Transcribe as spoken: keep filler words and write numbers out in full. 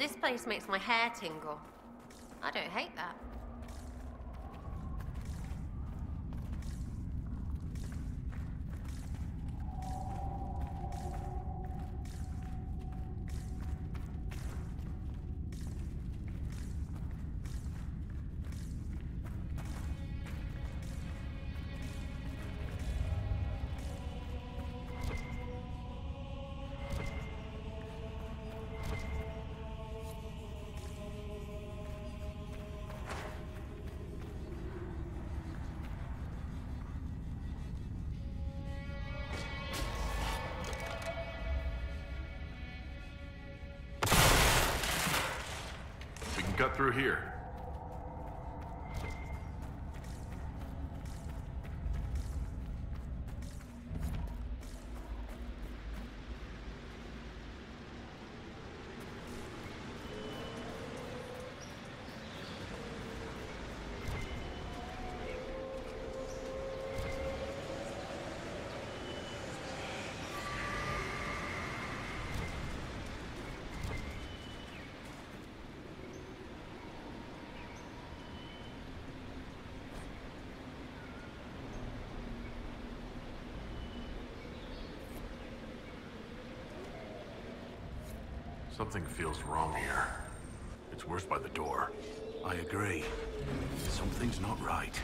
This place makes my hair tingle. I don't hate that. Cut through here. Something feels wrong here. It's worse by the door. I agree. Something's not right.